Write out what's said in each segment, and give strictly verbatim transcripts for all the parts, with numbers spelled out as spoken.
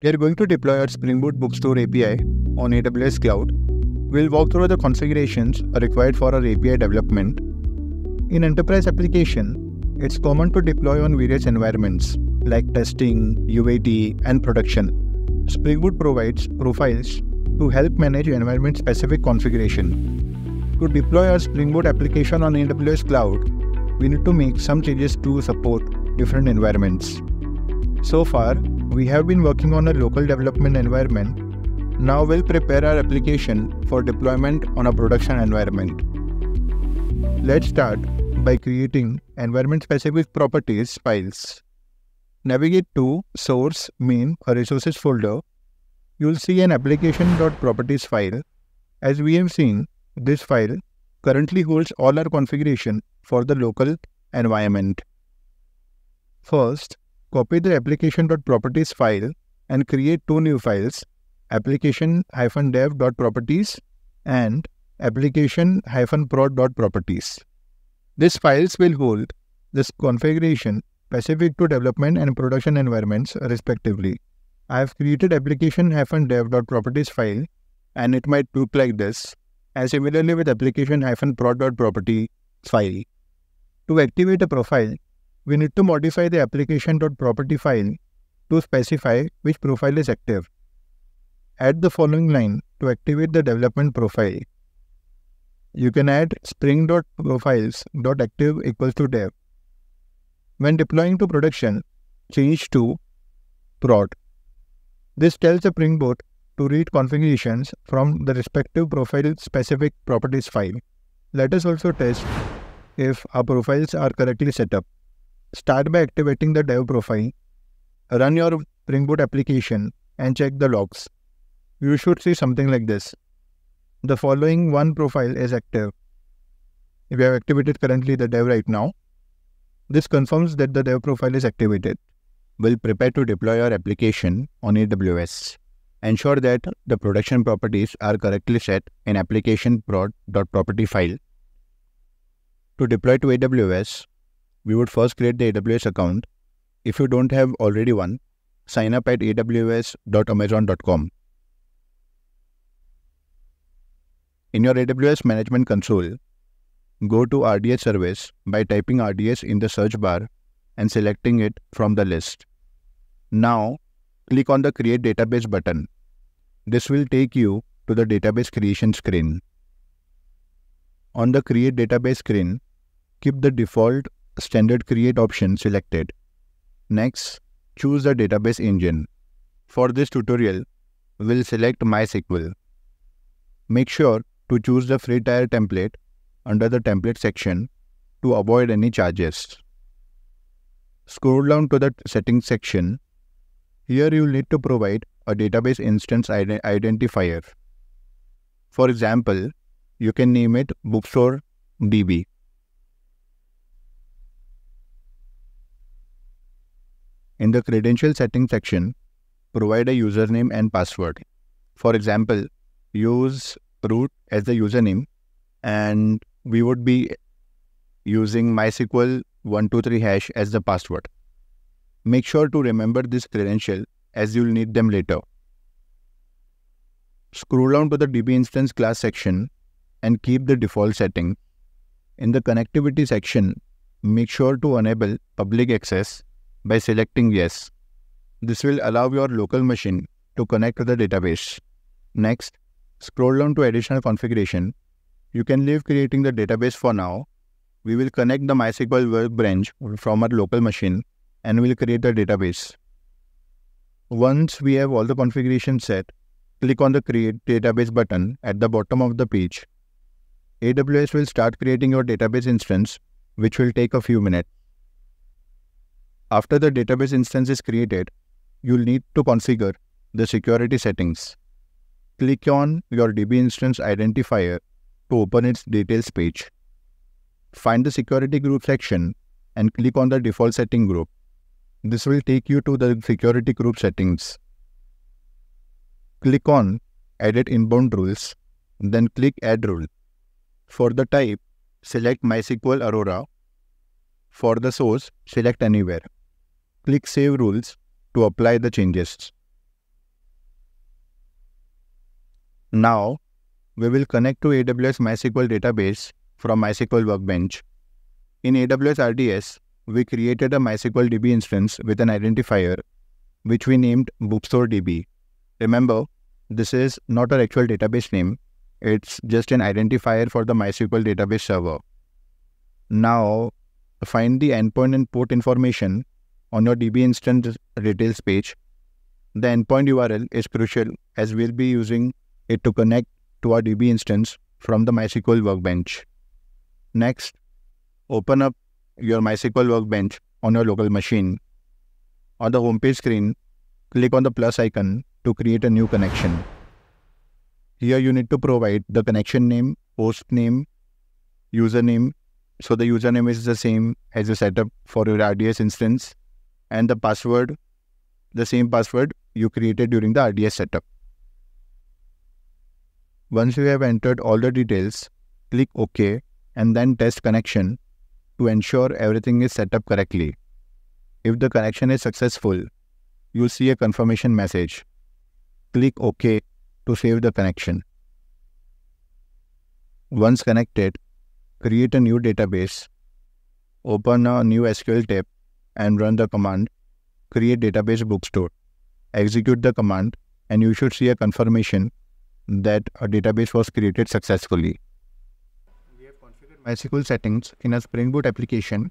We are going to deploy our Spring Boot Bookstore A P I on A W S Cloud. We'll walk through the configurations required for our A P I development. In enterprise application, it's common to deploy on various environments like testing, U A T, and production. Spring Boot provides profiles to help manage environment-specific configuration. To deploy our Spring Boot application on A W S Cloud, we need to make some changes to support different environments. So far, we have been working on a local development environment. Now we'll prepare our application for deployment on a production environment. Let's start by creating environment-specific properties files. Navigate to Source, Main, or Resources folder. You'll see an application.properties file. As we have seen, this file currently holds all our configuration for the local environment. First, copy the application.properties file and create two new files, application-dev.properties and application-prod.properties. These files will hold this configuration specific to development and production environments respectively. I have created application-dev.properties file and it might look like this, and similarly with application-prod.property file. To activate a profile, we need to modify the application.property file to specify which profile is active. Add the following line to activate the development profile. You can add spring.profiles.active equals to dev. When deploying to production, change to prod. This tells the Spring Boot to read configurations from the respective profile-specific properties file. Let us also test if our profiles are correctly set up. Start by activating the dev profile. Run your Spring Boot application and check the logs. You should see something like this. The following one profile is active. We have activated currently the dev right now. This confirms that the dev profile is activated. We'll prepare to deploy our application on A W S. Ensure that the production properties are correctly set in application-prod.property file. To deploy to A W S, we would first create the A W S account. If you don't have already one, sign up at a w s dot amazon dot com. In your A W S Management Console, go to R D S service by typing R D S in the search bar and selecting it from the list. Now, click on the Create Database button. This will take you to the database creation screen. On the Create Database screen, keep the default Standard Create option selected. Next, choose the database engine. For this tutorial, we'll select MySQL. Make sure to choose the free tier template under the template section to avoid any charges. Scroll down to the settings section. Here you'll need to provide a database instance ident- identifier. For example, you can name it Bookstore D B. In the credential settings section, provide a username and password. For example, use root as the username, and we would be using MySQL one two three hash as the password. Make sure to remember this credential as you'll need them later. Scroll down to the D B instance class section and keep the default setting. In the connectivity section, make sure to enable public access by selecting yes. This will allow your local machine to connect to the database. Next, scroll down to additional configuration. You can leave creating the database for now. We will connect the MySQL Workbench from our local machine and we'll create the database. Once we have all the configuration set, click on the Create Database button at the bottom of the page. A W S will start creating your database instance, which will take a few minutes. After the database instance is created, you'll need to configure the security settings. Click on your D B instance identifier to open its details page. Find the security group section and click on the default setting group. This will take you to the security group settings. Click on Edit Inbound Rules, then click Add Rule. For the type, select MySQL Aurora. For the source, select Anywhere. Click Save Rules to apply the changes. Now, we will connect to A W S MySQL database from MySQL Workbench. In A W S R D S, we created a MySQL D B instance with an identifier, which we named bookstore D B. Remember, this is not our actual database name. It's just an identifier for the MySQL database server. Now, find the endpoint and port information on your D B instance details page. The endpoint U R L is crucial as we'll be using it to connect to our D B instance from the MySQL Workbench. Next, open up your MySQL Workbench on your local machine. On the homepage screen, click on the plus icon to create a new connection. Here you need to provide the connection name, host name, username, so the username is the same as the setup for your R D S instance, and the password, the same password you created during the R D S setup. Once you have entered all the details, click OK and then test connection to ensure everything is set up correctly. If the connection is successful, you'll see a confirmation message. Click OK to save the connection. Once connected, create a new database, open a new S Q L tab and run the command create database bookstore. Execute the command and you should see a confirmation that a database was created successfully. We have configured MySQL settings in a Spring Boot application.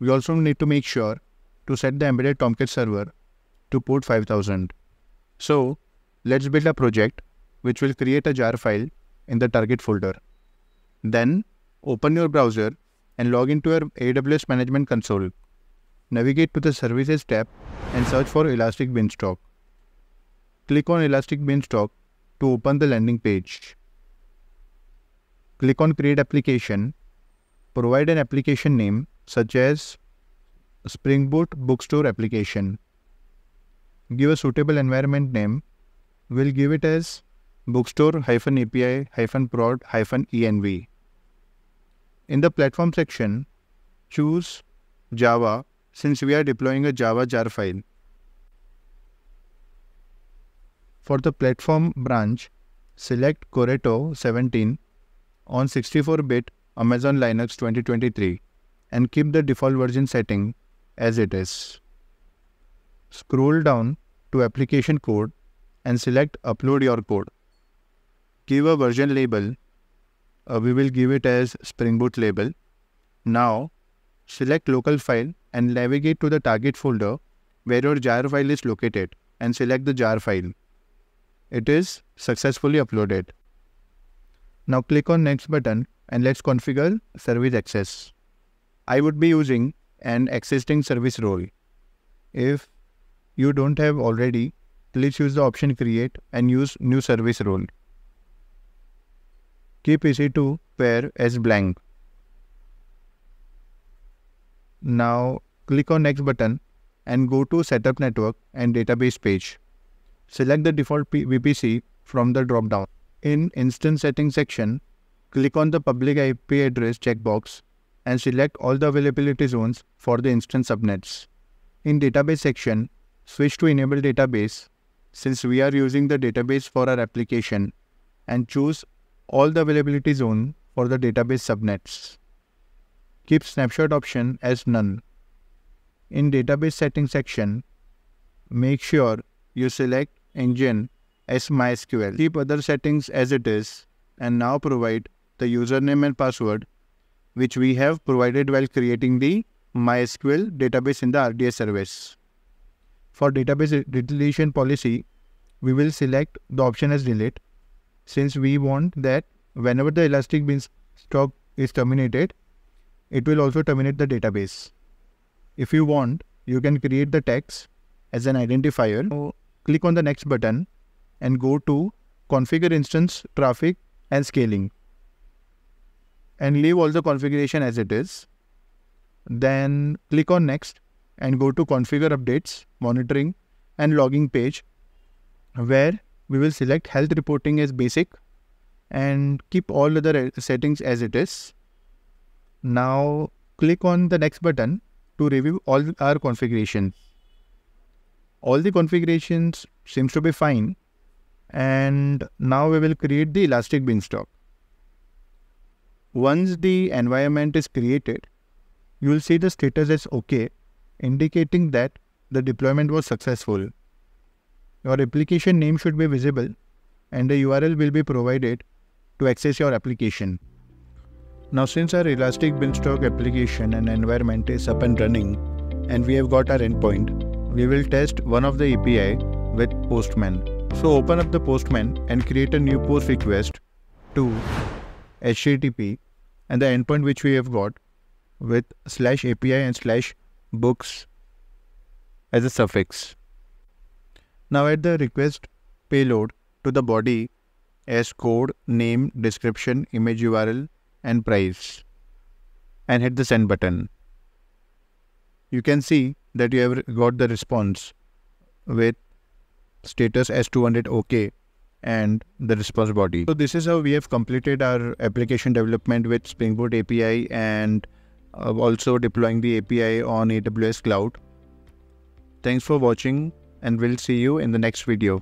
We also need to make sure to set the embedded Tomcat server to port five thousand. So, let's build a project which will create a jar file in the target folder. Then, open your browser and log into your A W S Management Console. Navigate to the Services tab and search for Elastic Beanstalk. Click on Elastic Beanstalk to open the landing page. Click on Create Application. Provide an application name such as Spring Boot Bookstore Application. Give a suitable environment name. We'll give it as bookstore A P I prod env. In the platform section, choose Java since we are deploying a Java jar file. For the platform branch, select Coreto seventeen on sixty-four bit Amazon Linux twenty twenty-three and keep the default version setting as it is. Scroll down to application code and select upload your code. Give a version label. Uh, we will give it as Spring Boot label. Now, select local file and navigate to the target folder where your jar file is located and select the jar file. It is successfully uploaded. Now click on next button and let's configure service access. I would be using an existing service role. If you don't have already, please use the option create and use new service role. Keep E C two pair as blank. Now click on next button and go to setup network and database page. Select the default V P C from the drop down. In instance settings section, click on the public I P address checkbox and select all the availability zones for the instance subnets. In database section, switch to enable database since we are using the database for our application and choose all the availability zone for the database subnets. Keep snapshot option as none. In database settings section, make sure you select engine as MySQL. Keep other settings as it is and now provide the username and password which we have provided while creating the MySQL database in the R D S service. For database deletion policy, we will select the option as delete since we want that whenever the Elastic Beanstalk is terminated, it will also terminate the database. If you want, you can create the text as an identifier. So, click on the next button and go to configure instance, traffic and scaling and leave all the configuration as it is. Then click on next and go to configure updates, monitoring and logging page where we will select health reporting as basic and keep all other settings as it is. Now click on the next button to review all our configurations. All the configurations seems to be fine And now we will create the Elastic Beanstalk. Once the environment is created, you will see the status as OK, indicating that the deployment was successful. Your application name should be visible and the U R L will be provided to access your application. Now, since our Elastic Beanstalk application and environment is up and running and we have got our endpoint, we will test one of the A P I with Postman. So open up the Postman and create a new post request to H T T P and the endpoint which we have got with slash A P I and slash books as a suffix. Now add the request payload to the body as code, name, description, image U R L and price, and hit the send button. You can see that you have got the response with status as two hundred OK and the response body. So this is how we have completed our application development with Spring Boot A P I and also deploying the A P I on A W S Cloud. Thanks for watching, and we'll see you in the next video.